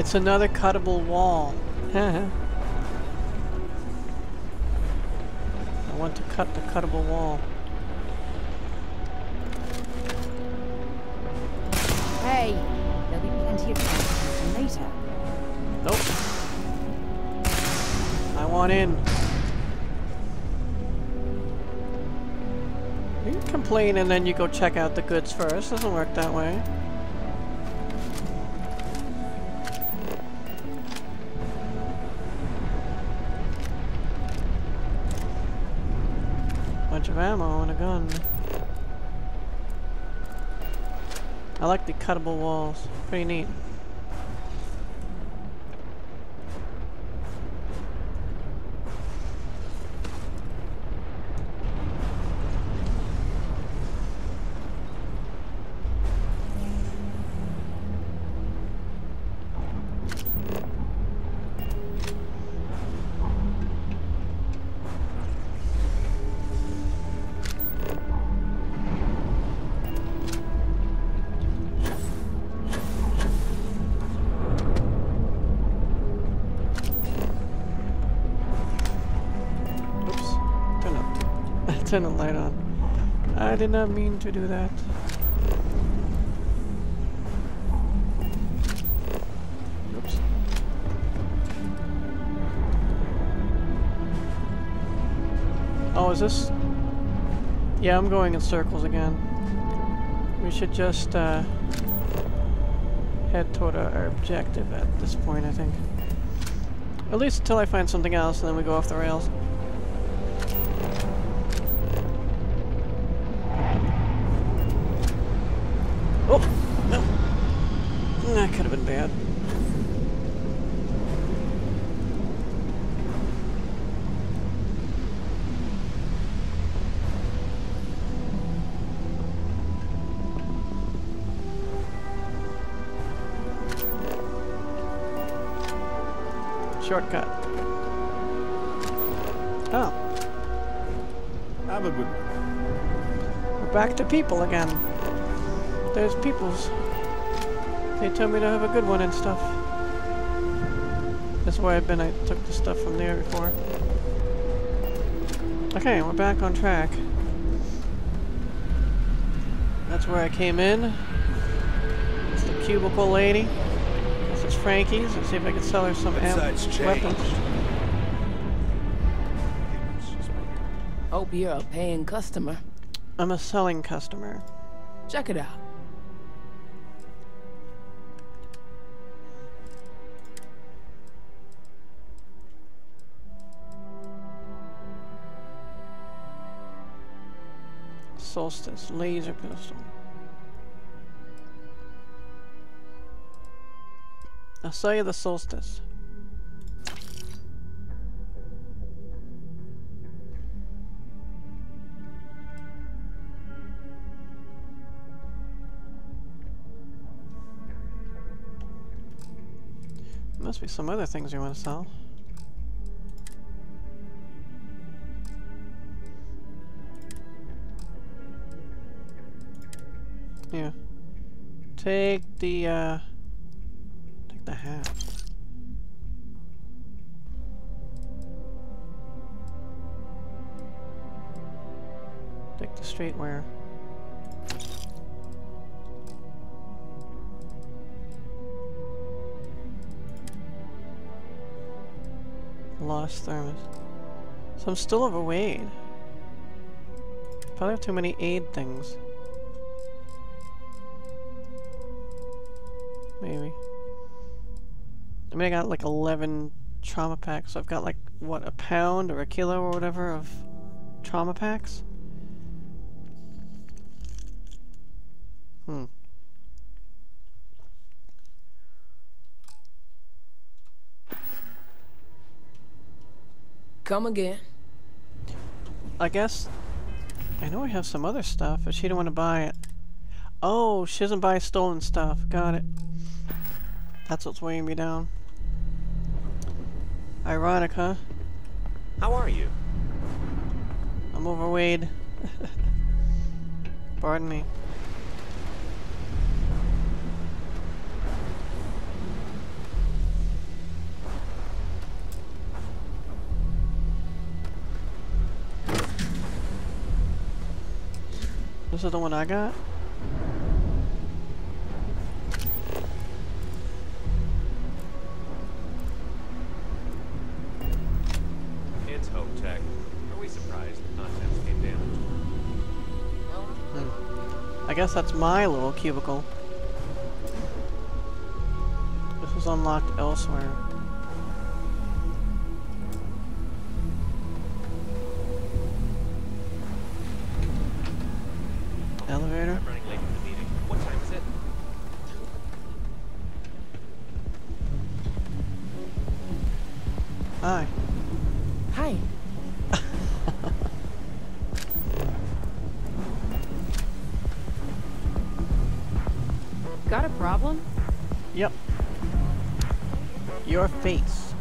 It's another cuttable wall. I want to cut the cuttable wall. Hey, there'll be plenty of time later. Nope. I want in. You can complain and then you go check out the goods first. Doesn't work that way. Bunch of ammo and a gun. I like the cuttable walls. Pretty neat. Turn the light on. I did not mean to do that. Oops. Oh, is this? Yeah, I'm going in circles again. We should just head toward our objective at this point, I think. At least until I find something else, and then we go off the rails. Shortcut. Oh. Have a good one. We're back to people again. There's peoples. They told me to have a good one and stuff. That's where I've been. I took the stuff from there before. Okay, we're back on track. That's where I came in. It's the cubicle lady. Frankie's and see if I can sell her some weapons. Hope you're a paying customer. I'm a selling customer. Check it out. Solstice laser pistol. I'll sell you the solstice. Must be some other things you want to sell. Yeah. Take the the hat. Take the streetwear. Lost thermos. So I'm still overweight. Probably have too many aid things. Maybe. I mean, I got like 11 trauma packs, so I've got like, what, a pound or a kilo or whatever of trauma packs? Come again. I guess... I know I have some other stuff, but she didn't want to buy it. Oh, she doesn't buy stolen stuff. Got it. That's what's weighing me down. Ironic, huh? How are you? I'm overweight. Pardon me. This is the one I got? It's Hope Tech. Are we surprised the contents came damaged? I guess that's my little cubicle. This was unlocked elsewhere. Elevator. I'm running late for the meeting. What time is it? Hi. Hi. Got a problem? Yep. Your face.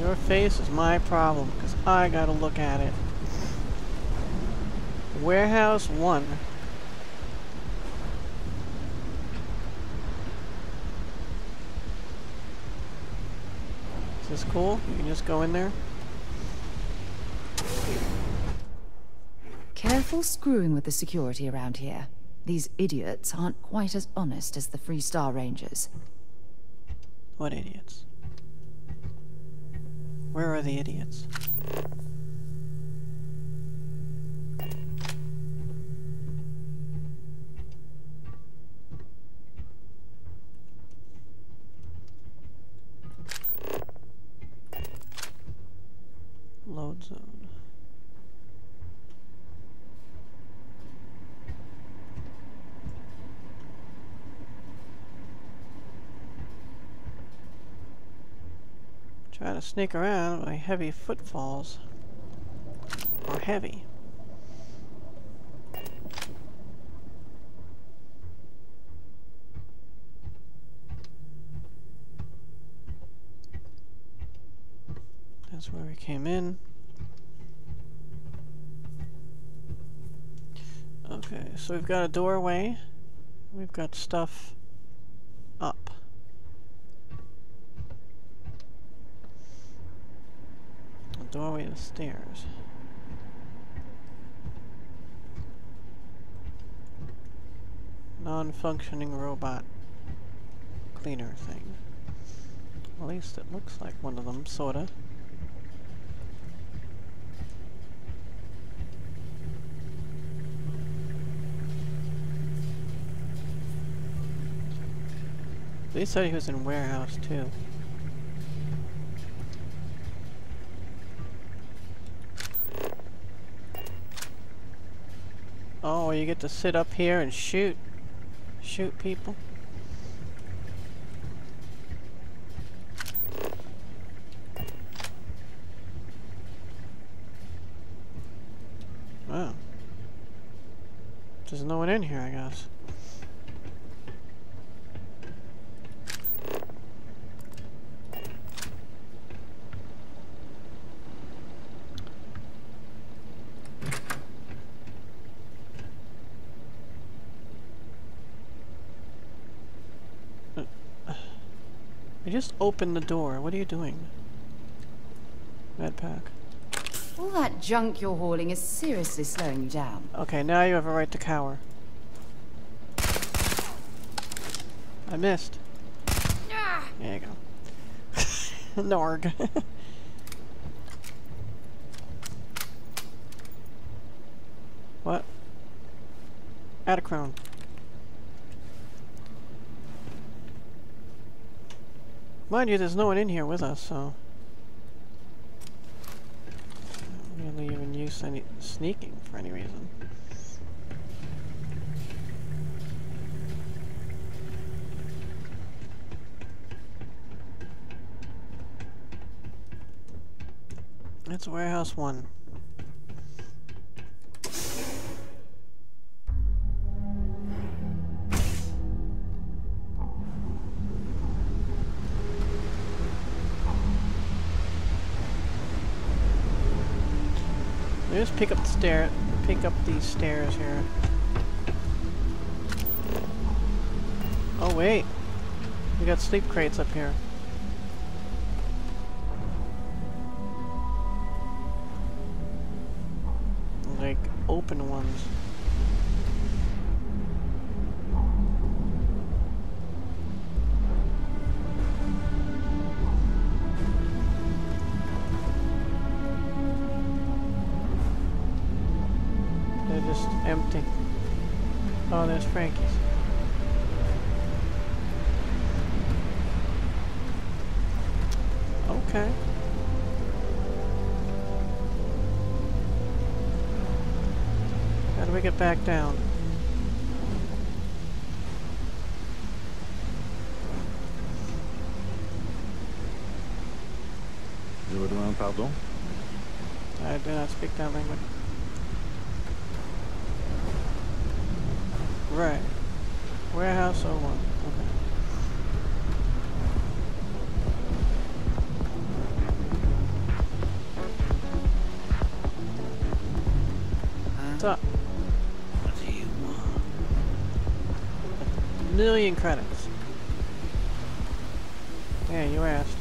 Your face is my problem because I gotta look at it. Warehouse 1. Is this cool? You can just go in there. Careful screwing with the security around here. These idiots aren't quite as honest as the Free Star Rangers. What idiots? Where are the idiots? Load zone. Try to sneak around by heavy footfalls. Or heavy. That's where we came in. Okay, so we've got a doorway. We've got stuff up. A doorway to the stairs. Non-functioning robot cleaner thing. At least it looks like one of them, sorta. They said he was in warehouse too. Oh, you get to sit up here and shoot people. Wow. There's no one in here, I guess. Just open the door. What are you doing? Med pack. All that junk you're hauling is seriously slowing you down. Okay, now you have a right to cower. I missed. Ah. There you go. Norg. What? Add a crown. Mind you, there's no one in here with us, so... I don't really even use any sneaking for any reason. That's Warehouse 1. Just pick up these stairs here. Oh wait, we got sleep crates up here. Like open ones. They're just empty. Oh, there's Frankie's. Okay. How do we get back down? Je vous demande pardon. I do not speak that language. Right. Warehouse 01. Okay. What's up? What do you want? A million credits. Yeah, you asked.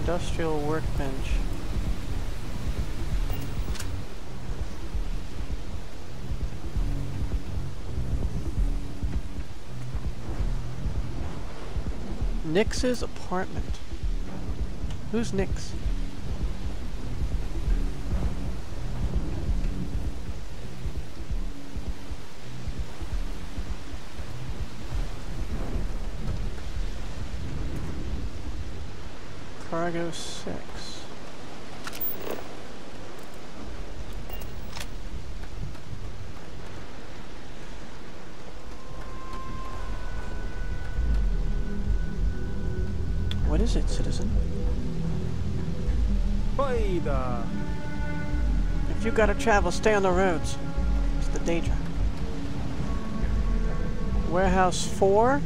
Industrial workbench. Nix's apartment. Who's Nix? Cargo 6. What is it, citizen? If you gotta travel, stay on the roads. It's the day job. Warehouse 4?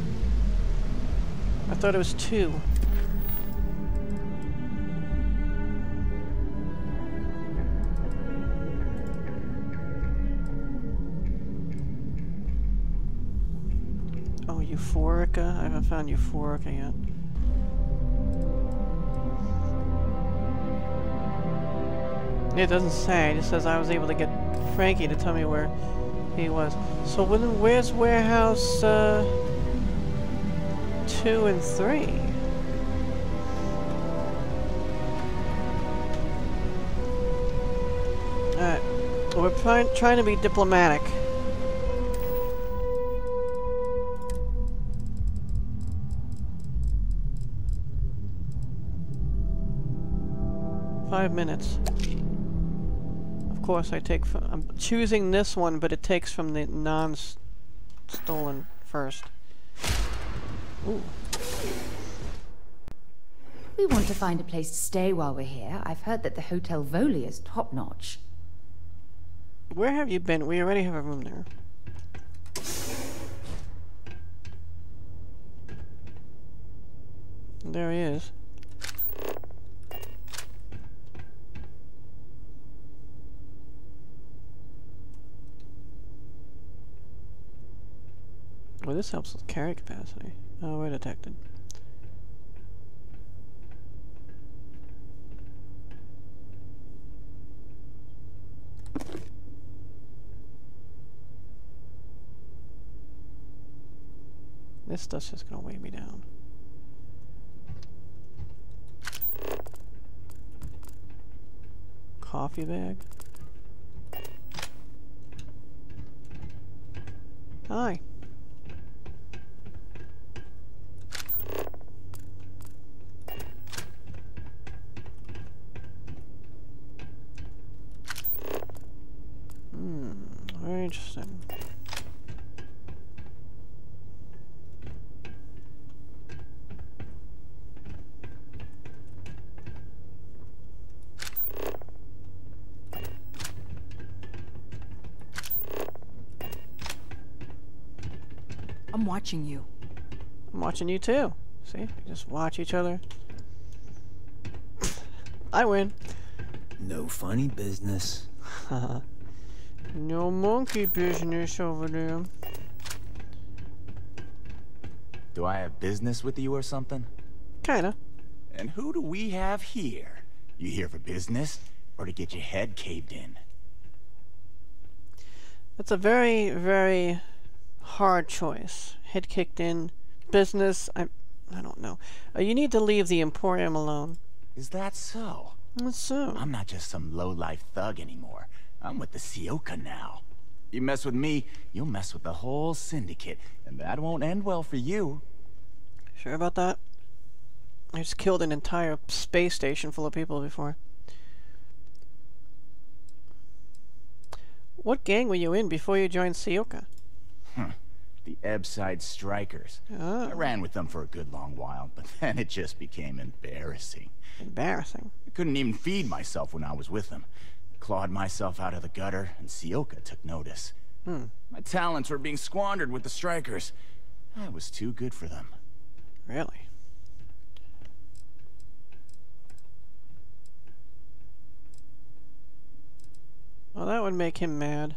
I thought it was 2. Oh, Euphorica? I haven't found Euphorica yet. It doesn't say, it just says I was able to get Frankie to tell me where he was. So where's warehouse 2 and 3? Alright. Well, we're trying to be diplomatic. Of course, I take from, I'm choosing this one, but it takes from the non-stolen first. Ooh. We want to find a place to stay while we're here. I've heard that the Hotel Voli is top-notch. Where have you been? We already have a room there. There he is. Well, this helps with carry capacity. Oh, we're detected. This stuff's just gonna weigh me down. Coffee bag. Hi. Very interesting. I'm watching you. I'm watching you too. See? We just watch each other. I win. No funny business. Haha. No monkey business over there. Do I have business with you or something? Kinda. And who do we have here? You here for business or to get your head caved in? It's a very, very hard choice. Head kicked in. Business, I don't know. You need to leave the Emporium alone. Is that so? That's so. I'm not just some low-life thug anymore. I'm with the Sioka now. You mess with me, you'll mess with the whole syndicate, and that won't end well for you. Sure about that? I just killed an entire space station full of people before. What gang were you in before you joined Sioka? The Ebbside Strikers. Oh. I ran with them for a good long while, but then it just became embarrassing. Embarrassing? I couldn't even feed myself when I was with them. I clawed myself out of the gutter, and Sioka took notice. My talents were being squandered with the Strikers. I was too good for them. Really? Well, that would make him mad.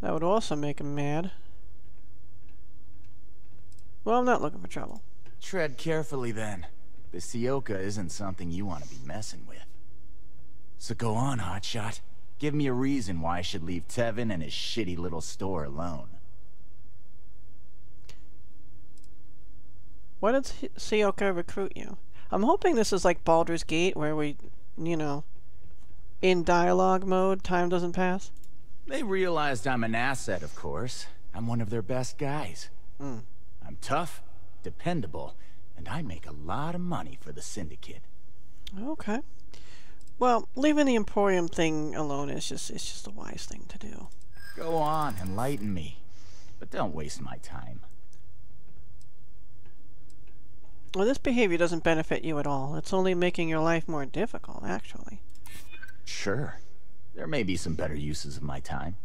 That would also make him mad. Well, I'm not looking for trouble. Tread carefully, then. The Sioka isn't something you want to be messing with. So go on, Hotshot. Give me a reason why I should leave Tevin and his shitty little store alone. Why did Sioka recruit you? I'm hoping this is like Baldur's Gate, where we, you know, in dialogue mode, time doesn't pass. They realized I'm an asset, of course. I'm one of their best guys. I'm tough, dependable, and I make a lot of money for the syndicate. Okay. Well, leaving the Emporium thing alone is just the wise thing to do. Go on, enlighten me. But don't waste my time. Well, this behavior doesn't benefit you at all. It's only making your life more difficult, actually. Sure. There may be some better uses of my time.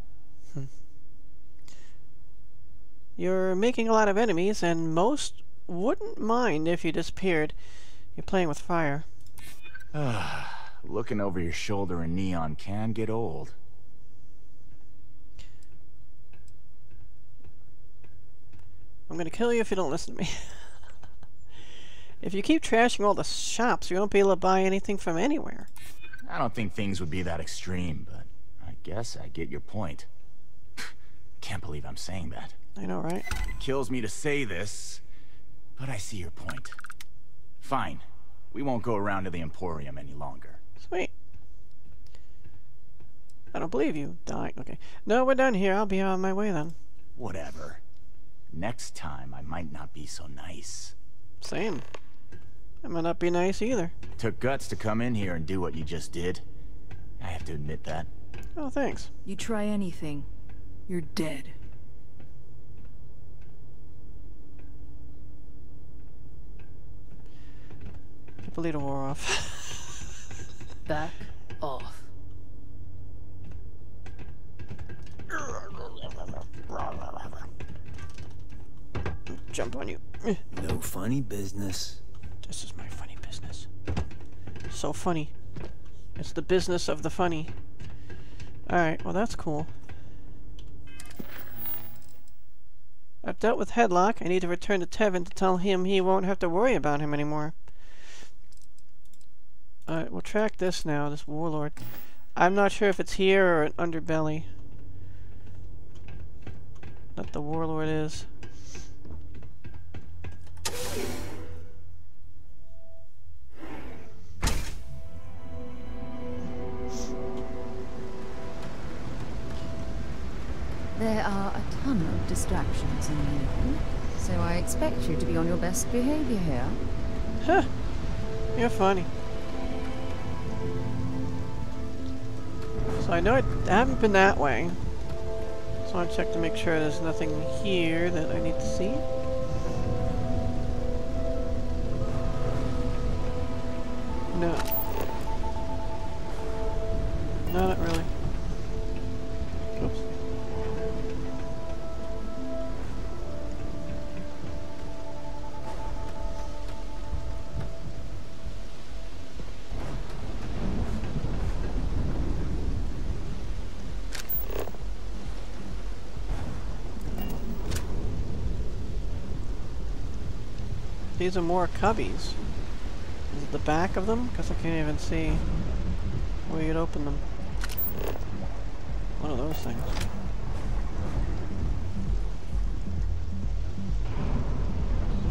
You're making a lot of enemies, and most wouldn't mind if you disappeared. You're playing with fire. Looking over your shoulder in Neon can get old. I'm gonna kill you if you don't listen to me. If you keep trashing all the shops, you won't be able to buy anything from anywhere. I don't think things would be that extreme, but I guess I get your point. Can't believe I'm saying that. I know, right? It kills me to say this, but I see your point. Fine. We won't go around to the Emporium any longer. Sweet. I don't believe you. Die. Okay. No, we're done here. I'll be on my way then. Whatever. Next time, I might not be so nice. Same. I might not be nice either. Took guts to come in here and do what you just did. I have to admit that. Oh, thanks. You try anything, you're dead. Leader wore off. Back off. Jump on you. No funny business. This is my funny business. So funny. It's the business of the funny. Alright, well that's cool. I've dealt with Headlock. I need to return to Tevin to tell him he won't have to worry about him anymore. Alright, we'll track this now, this warlord. I'm not sure if it's here or an underbelly that the warlord is. There are a ton of distractions in here, so I expect you to be on your best behavior here. Huh. You're funny. So I know I haven't been that way. So I'll check to make sure there's nothing here that I need to see. No. No, not really. Oops. These are more cubbies. Is it the back of them? Because I can't even see where you'd open them. One of those things.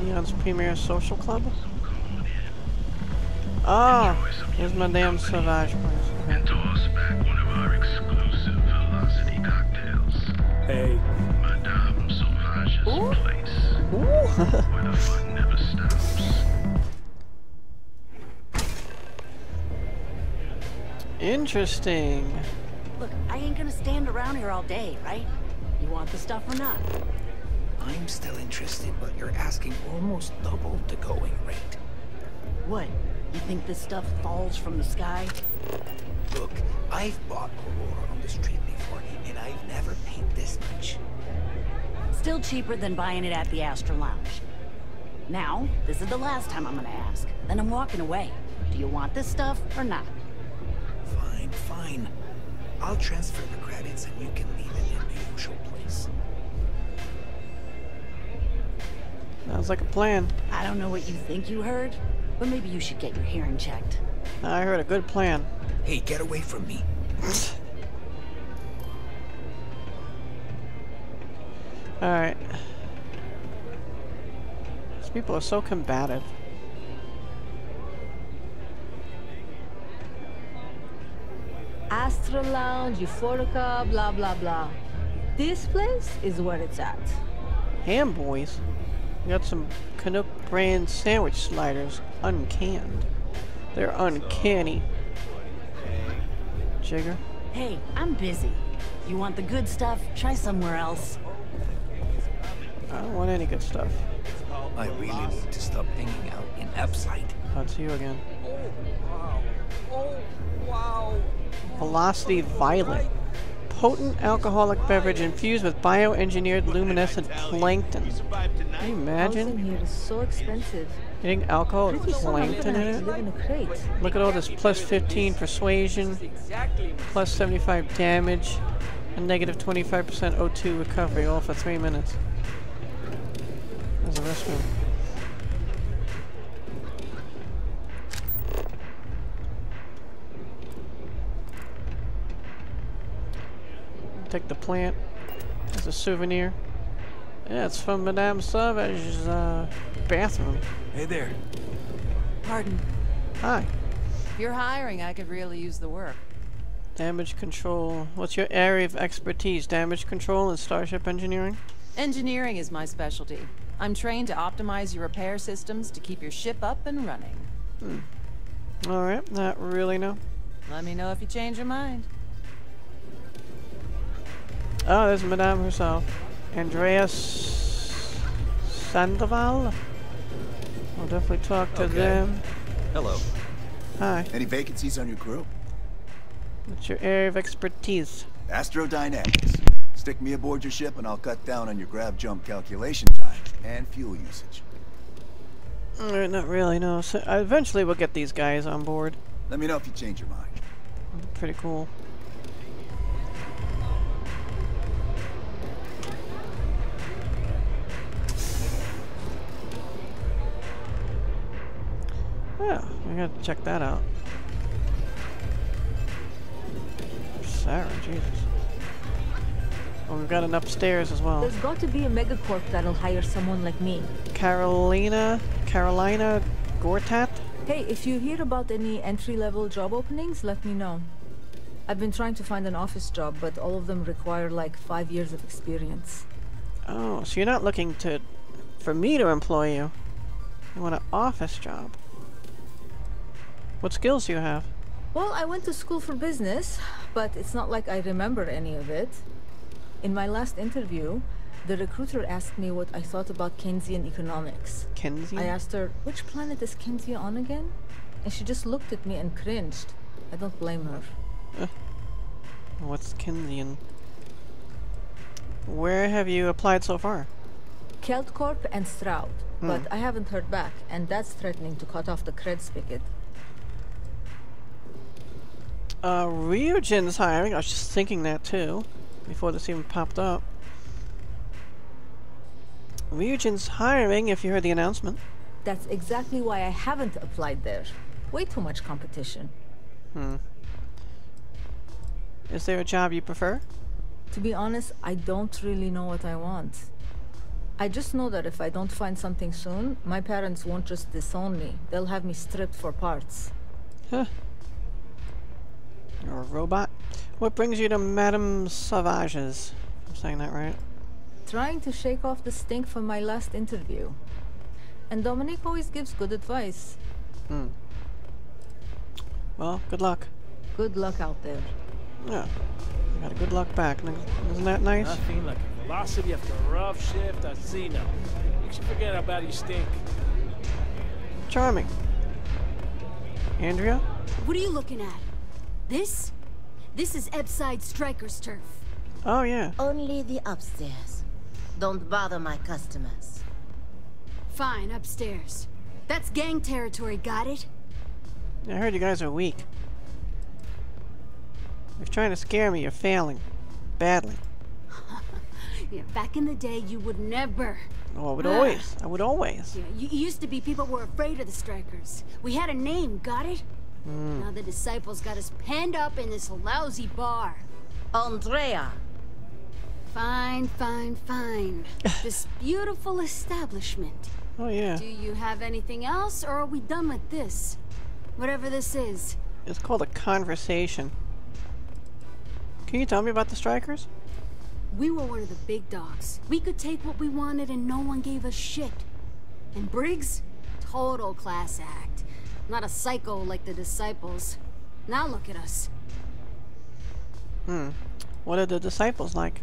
Neon's premier social club? Ah, there's Madame Sauvage place. Endorse back one of our exclusive Velocity cocktails. Hey. Madame Sauvage's place. Ooh. Where the fun never stops. Interesting. Look, I ain't gonna stand around here all day, right? You want the stuff or not? I'm still interested, but you're asking almost double the going rate. What? You think this stuff falls from the sky? Look, I've bought Aurora on the street before, and I've never paid this much. Still cheaper than buying it at the Astro Lounge. Now, this is the last time I'm gonna ask. Then I'm walking away. Do you want this stuff or not? Fine, fine. I'll transfer the credits and you can leave it in the usual place. Sounds like a plan. I don't know what you think you heard, but maybe you should get your hearing checked. I heard a good plan. Hey, get away from me. Alright. These people are so combative. Astro Lounge, Euphorica, blah blah blah. This place is where it's at. Ham boys. We got some Canuck brand sandwich sliders, uncanned. They're uncanny. Jigger. Hey, I'm busy. You want the good stuff? Try somewhere else. I don't want any good stuff. I really need to stop hanging out in Ebbside. That's you again. Oh wow. Oh wow. Velocity Violet. Potent alcoholic beverage infused with bioengineered luminescent plankton. Can you imagine? Here is so expensive. Getting alcohol with plankton in it? Look at all this plus 15 persuasion, plus 75 damage, and negative 25% O2 recovery, all for 3 minutes. There's a restroom. Take the plant as a souvenir. Yeah, it's from Madame Sauvage's bathroom. Hey there. Pardon. Hi. If you're hiring, I could really use the work. Damage control. What's your area of expertise? Damage control and starship engineering? Engineering is my specialty. I'm trained to optimize your repair systems to keep your ship up and running. Hmm. Alright, not really, no. Let me know if you change your mind. Oh, there's Madame herself. Andreas Sandoval? I'll definitely talk to them. Hello. Hi. Any vacancies on your crew? What's your area of expertise? Astrodynamics. Stick me aboard your ship and I'll cut down on your grab-jump calculation time and fuel usage. Alright, not really, no. So eventually we'll get these guys on board. Let me know if you change your mind. Pretty cool. Yeah, we gotta check that out. Sarah, Jesus. Oh, we've got an upstairs as well. There's got to be a megacorp that'll hire someone like me. Carolina Gortat? Hey, if you hear about any entry-level job openings, let me know. I've been trying to find an office job, but all of them require like 5 years of experience. Oh, so you're not looking for me to employ you. You want an office job. What skills do you have? Well, I went to school for business, but it's not like I remember any of it. In my last interview, the recruiter asked me what I thought about Keynesian economics. Keynesian? I asked her, which planet is Keynesian on again? And she just looked at me and cringed. I don't blame her. What's Keynesian? Where have you applied so far? Keltcorp and Stroud, but I haven't heard back, and that's threatening to cut off the cred spigot. Ryujin's hiring. I was just thinking that too, before this even popped up. Ryujin's hiring, if you heard the announcement. That's exactly why I haven't applied there. Way too much competition. Hmm. Is there a job you prefer? To be honest, I don't really know what I want. I just know that if I don't find something soon, my parents won't just disown me. They'll have me stripped for parts. Huh. You're a robot? What brings you to Madame Sauvage's? I'm saying that right. Trying to shake off the stink from my last interview. And Dominique always gives good advice. Hmm. Well, good luck. Good luck out there. Yeah. I got a good luck back. Isn't that nice? Nothing like a velocity after a rough shift at Xeno. Makes you forget about your stink. Charming. Andreja? What are you looking at? This? This is Ebbside Strikers turf. Oh, yeah. Only the upstairs. Don't bother my customers. Fine, upstairs. That's gang territory, got it? I heard you guys are weak. You're trying to scare me, you're failing. Badly. Yeah, back in the day, you would never. Oh, I would always. I would always. Yeah, you used to be people were afraid of the Strikers. We had a name, got it? Mm. Now the Disciples got us penned up in this lousy bar. Andreja. Fine, fine, fine. This beautiful establishment. Oh, yeah. Do you have anything else, or are we done with this? Whatever this is. It's called a conversation. Can you tell me about the Strikers? We were one of the big dogs. We could take what we wanted and no one gave us shit. And Briggs? Total class act. Not a psycho like the Disciples. Now look at us. Hmm. What are the Disciples like?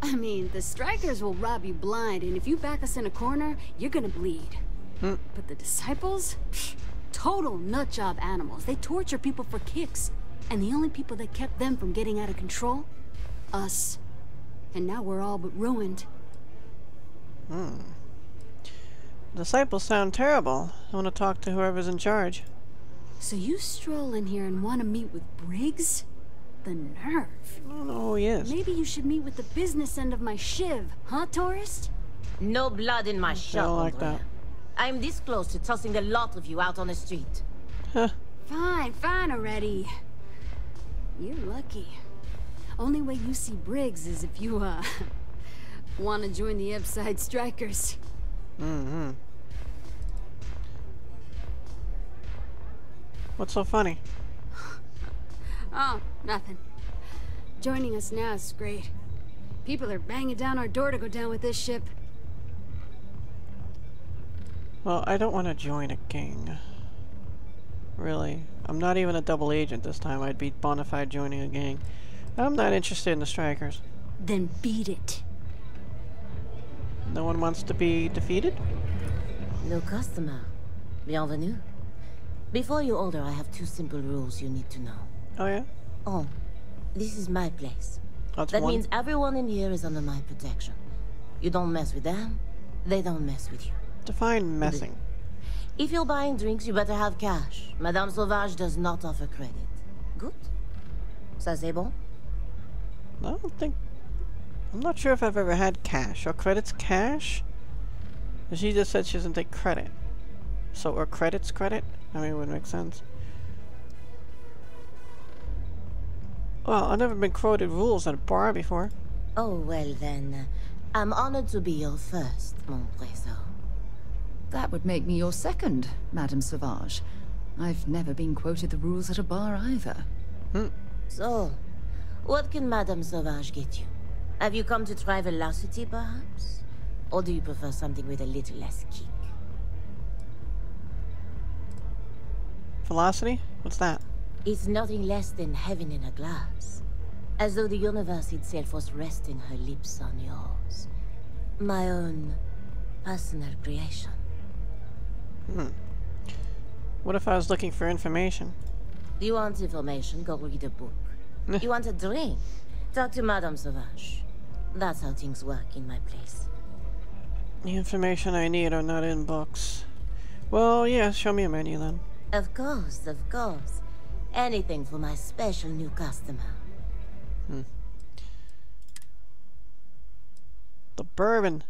I mean, the Strikers will rob you blind, and if you back us in a corner, you're gonna bleed. Hmm. But the Disciples? Psh, total nutjob animals. They torture people for kicks. And the only people that kept them from getting out of control? Us. And now we're all but ruined. Hmm. Disciples sound terrible. I want to talk to whoever's in charge. So you stroll in here and want to meet with Briggs? The nerve. I don't know who he is. Maybe you should meet with the business end of my shiv, huh, tourist? No blood in my shop. I don't like that. I'm this close to tossing a lot of you out on the street. Huh. Fine, fine already. You're lucky. Only way you see Briggs is if you, want to join the Ebbside Strikers. Mm-hmm. What's so funny? Oh, nothing. Joining us now is great. People are banging down our door to go down with this ship. Well, I don't want to join a gang. Really. I'm not even a double agent this time. I'd be bonafide joining a gang. I'm not interested in the Strikers. Then beat it. No one wants to be defeated? No customer. Bienvenue. Before you order, I have two simple rules you need to know. Oh, yeah? Oh, this is my place. That's that one. Means everyone in here is under my protection. You don't mess with them, they don't mess with you. Define messing. If you're buying drinks, you better have cash. Madame Sauvage does not offer credit. Good? Ça c'est bon? I don't think... I'm not sure if I've ever had cash. Or credit's cash? She just said she doesn't take credit. So, or credit's credit? I mean, it wouldn't make sense. Well, I've never been quoted rules at a bar before. Oh, well then. I'm honored to be your first, mon trésor. That would make me your second, Madame Sauvage. I've never been quoted the rules at a bar either. Hmm. So, what can Madame Sauvage get you? Have you come to try Velocity, perhaps? Or do you prefer something with a little less kick? Velocity? What's that? It's nothing less than heaven in a glass. As though the universe itself was resting her lips on yours. My own personal creation. Hmm. What if I was looking for information? You want information? Go read a book. You want a drink? Talk to Madame Sauvage. That's how things work in my place. The information I need are not in books. Well, yeah, show me a menu then. Of course, of course. Anything for my special new customer. Hmm. The bourbon.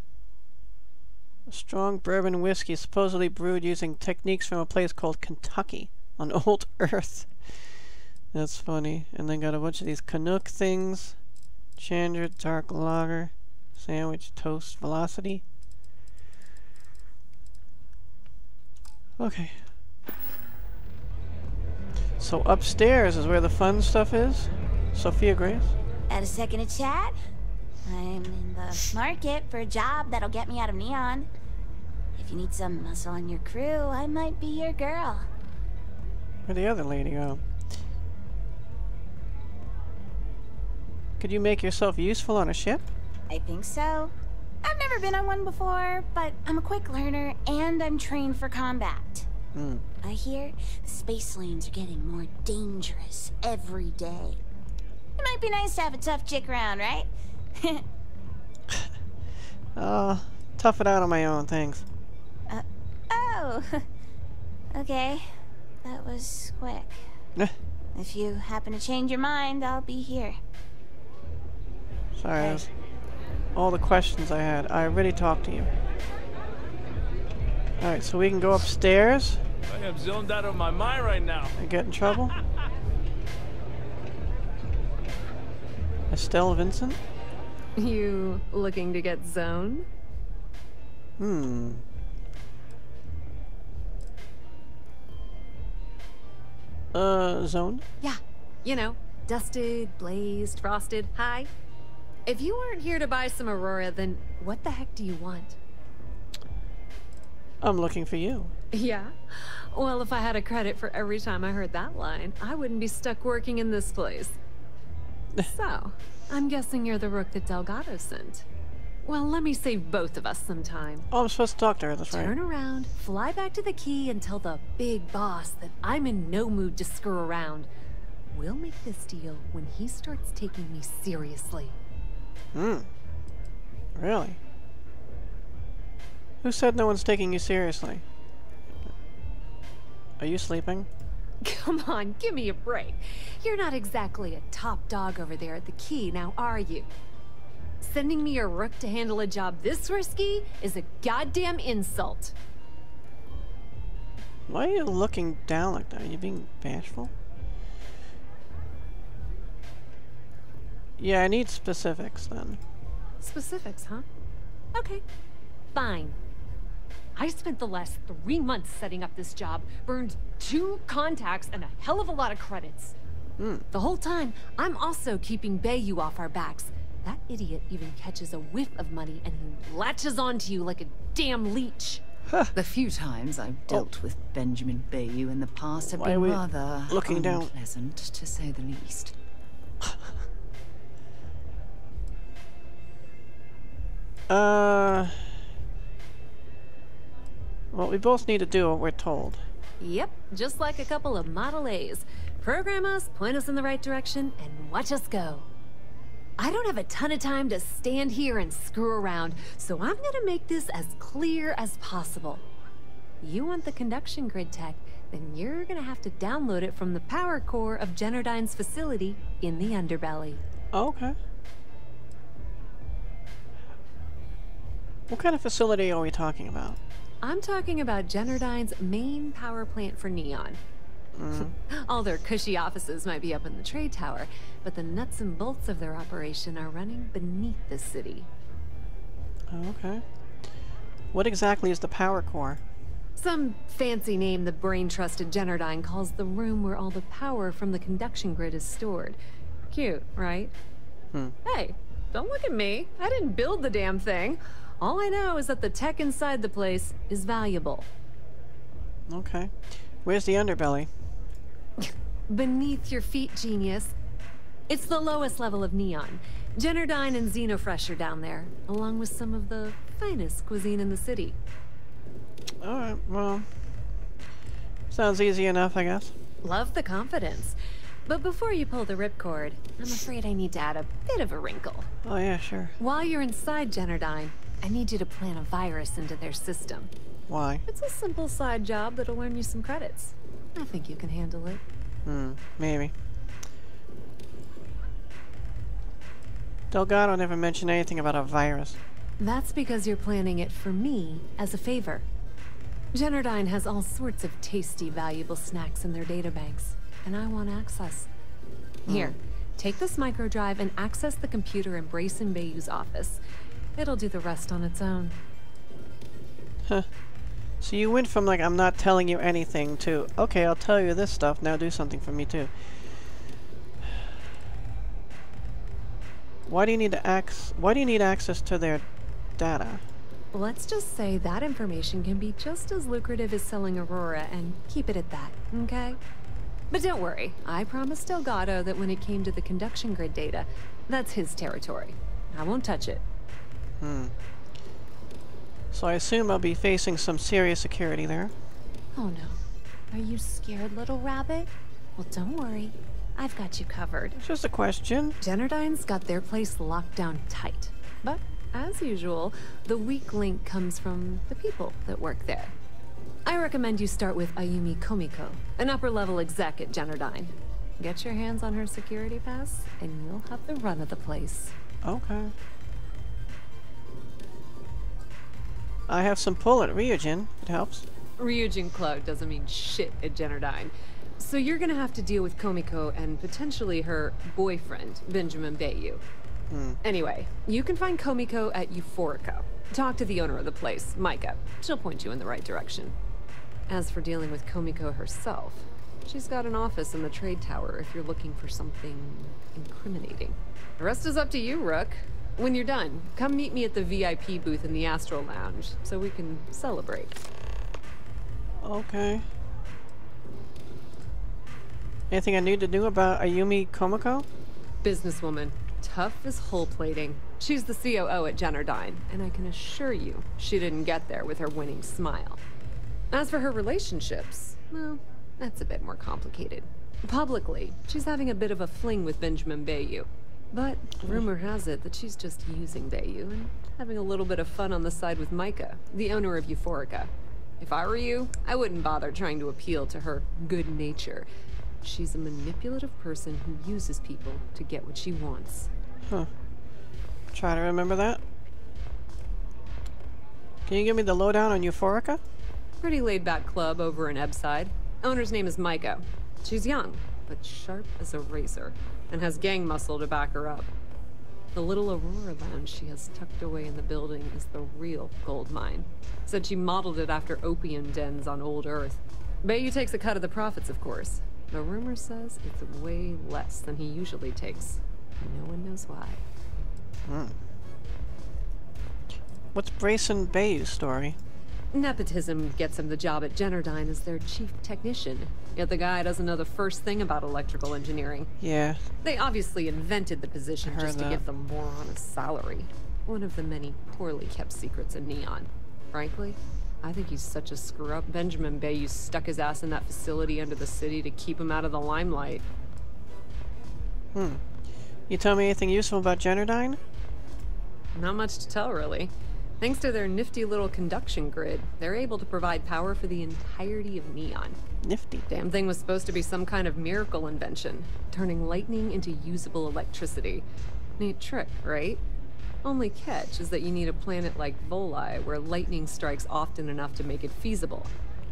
A strong bourbon whiskey supposedly brewed using techniques from a place called Kentucky on Old Earth. That's funny. And then got a bunch of these Canuck things. Chandra, dark lager, sandwich, toast, velocity. Okay. So upstairs is where the fun stuff is? Sophia Grace? At a second to chat? I'm in the market for a job that'll get me out of Neon. If you need some muscle on your crew, I might be your girl. Where'd the other lady go? Could you make yourself useful on a ship? I think so. I've never been on one before, but I'm a quick learner and I'm trained for combat. Mm. I hear the space lanes are getting more dangerous every day. It might be nice to have a tough chick around, right? Tough it out on my own, thanks. Oh, okay. That was quick. If you happen to change your mind, I'll be here. Sorry, that's all the questions I had. I already talked to you. Alright, so we can go upstairs. I have zoned out of my mind right now. I get in trouble. Estelle Vincent? You looking to get zoned? Hmm. Zoned? Yeah. You know, dusted, blazed, frosted, high. If you weren't here to buy some Aurora, then what the heck do you want? I'm looking for you. Yeah? Well, if I had a credit for every time I heard that line, I wouldn't be stuck working in this place. So, I'm guessing you're the rook that Delgado sent. Well, let me save both of us some time. Oh, I'm supposed to talk to her, that's right. Turn around, fly back to the key, and tell the big boss that I'm in no mood to screw around. We'll make this deal when he starts taking me seriously. Hmm. Really? Who said no one's taking you seriously? Are you sleeping? Come on, give me a break. You're not exactly a top dog over there at the key, now are you? Sending me a rook to handle a job this risky is a goddamn insult. Why are you looking down like that? Are you being bashful? Yeah, I need specifics then. Specifics, huh? Okay, fine. I spent the last 3 months setting up this job, burned 2 contacts and a hell of a lot of credits. Mm. The whole time, I'm also keeping Bayou off our backs. That idiot even catches a whiff of money and he latches onto you like a damn leech. Huh. The few times I've dealt with Benjamin Bayou in the past have been rather unpleasant, to say the least. Well, we both need to do what we're told. Yep, just like a couple of Model A's. Program us, point us in the right direction, and watch us go. I don't have a ton of time to stand here and screw around, so I'm gonna make this as clear as possible. You want the conduction grid tech, then you're gonna have to download it from the power core of Generdyne's facility in the underbelly. Okay. What kind of facility are we talking about? I'm talking about Generdyne's main power plant for Neon. Mm. All their cushy offices might be up in the Trade Tower, but the nuts and bolts of their operation are running beneath the city. Okay. What exactly is the power core? Some fancy name the brain trust at Generdyne calls the room where all the power from the conduction grid is stored. Cute, right? Hmm. Hey, don't look at me. I didn't build the damn thing. All I know is that the tech inside the place is valuable. Okay. Where's the underbelly? Beneath your feet, genius. It's the lowest level of Neon. Generdyne and Xenofresh are down there, along with some of the finest cuisine in the city. Alright, well... sounds easy enough, I guess. Love the confidence. But before you pull the ripcord, I'm afraid I need to add a bit of a wrinkle. Oh yeah, sure. While you're inside Generdyne, I need you to plant a virus into their system. Why? It's a simple side job that'll earn you some credits. I think you can handle it. Hmm, maybe. Delgado never mentioned anything about a virus. That's because you're planning it for me as a favor. Generdyne has all sorts of tasty, valuable snacks in their databanks, and I want access. Hmm. Here, take this microdrive and access the computer in Brayson Bayou's office. It'll do the rest on its own. Huh. So you went from like, I'm not telling you anything, to, okay, I'll tell you this stuff, now do something for me too. Why do you need to access to their data? Let's just say that information can be just as lucrative as selling Aurora, and keep it at that, okay? But don't worry, I promised Delgado that when it came to the conduction grid data, that's his territory. I won't touch it. Hmm. So I assume I'll be facing some serious security there. Oh no. Are you scared, little rabbit? Well, don't worry. I've got you covered. It's just a question. Generdyne's got their place locked down tight. But, as usual, the weak link comes from the people that work there. I recommend you start with Ayumi Komiko, an upper-level exec at Generdyne. Get your hands on her security pass, and you'll have the run of the place. Okay. I have some pull at Ryujin. It helps. Ryujin Club doesn't mean shit at Generdyne. So you're gonna have to deal with Komiko and potentially her boyfriend, Benjamin Bayou. Hmm. Anyway, you can find Komiko at Euphorica. Talk to the owner of the place, Micah. She'll point you in the right direction. As for dealing with Komiko herself, she's got an office in the Trade Tower if you're looking for something incriminating. The rest is up to you, Rook. When you're done, come meet me at the VIP booth in the Astro Lounge so we can celebrate. Okay. Anything I need to do about Ayumi Komiko? Businesswoman. Tough as hull plating. She's the COO at Generdyne, and I can assure you she didn't get there with her winning smile. As for her relationships, well, that's a bit more complicated. Publicly, she's having a bit of a fling with Benjamin Bayou. But rumor has it that she's just using Bayou and having a little bit of fun on the side with Micah, the owner of Euphorica. If I were you, I wouldn't bother trying to appeal to her good nature. She's a manipulative person who uses people to get what she wants. Huh. Try to remember that. Can you give me the lowdown on Euphorica? Pretty laid-back club over in Ebbside. Owner's name is Micah. She's young, but sharp as a razor, and has gang muscle to back her up. The little Aurora lounge she has tucked away in the building is the real gold mine. Said she modeled it after opium dens on old Earth. Bayou takes a cut of the profits, of course. The rumor says it's way less than he usually takes. No one knows why. Hmm. What's Brayson Bayou's story? Nepotism gets him the job at Generdyne as their chief technician. Yet the guy doesn't know the first thing about electrical engineering. Yeah. They obviously invented the position just to give the moron a salary. One of the many poorly kept secrets in Neon. Frankly, I think he's such a screw-up. Benjamin Bayou stuck his ass in that facility under the city to keep him out of the limelight. Hmm. You tell me anything useful about Generdyne? Not much to tell, really. Thanks to their nifty little conduction grid, they're able to provide power for the entirety of Neon. Nifty. Damn thing was supposed to be some kind of miracle invention, turning lightning into usable electricity. Neat trick, right? Only catch is that you need a planet like Voli, where lightning strikes often enough to make it feasible.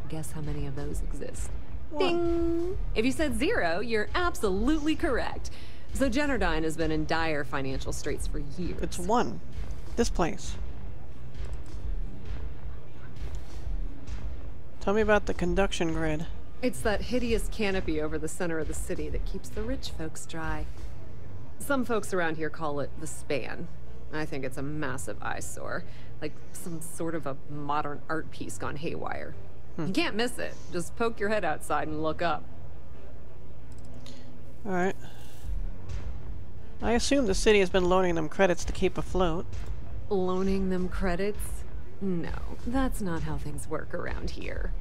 Guess how many of those exist? One. Ding! If you said zero, you're absolutely correct. So Generdyne has been in dire financial straits for years. It's one. This place. Tell me about the conduction grid. It's that hideous canopy over the center of the city that keeps the rich folks dry. Some folks around here call it the span. I think it's a massive eyesore, like some sort of a modern art piece gone haywire. Hmm. You can't miss it. Just poke your head outside and look up. Alright. I assume the city has been loaning them credits to keep afloat. Loaning them credits? No, that's not how things work around here.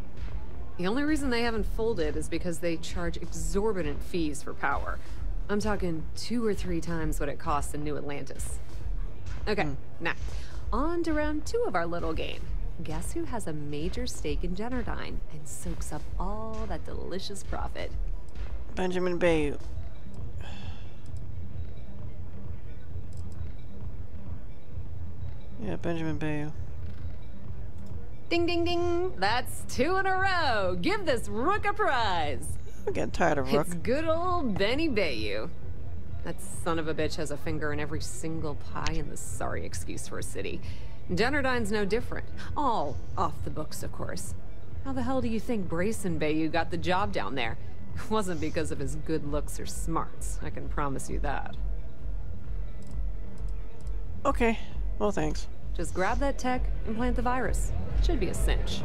The only reason they haven't folded is because they charge exorbitant fees for power. I'm talking 2 or 3 times what it costs in New Atlantis. Okay, now, on to round 2 of our little game. Guess who has a major stake in Generdyne and soaks up all that delicious profit? Benjamin Bayou. Yeah, Benjamin Bayou. Ding, ding, ding. That's 2 in a row. Give this Rook a prize. I'm getting tired of Rook. It's good old Benny Bayou. That son of a bitch has a finger in every single pie in this sorry excuse for a city. Generdyne's no different. All off the books, of course. How the hell do you think Brayson Bayou got the job down there? It wasn't because of his good looks or smarts, I can promise you that. Okay, well thanks. Just grab that tech and plant the virus. It should be a cinch.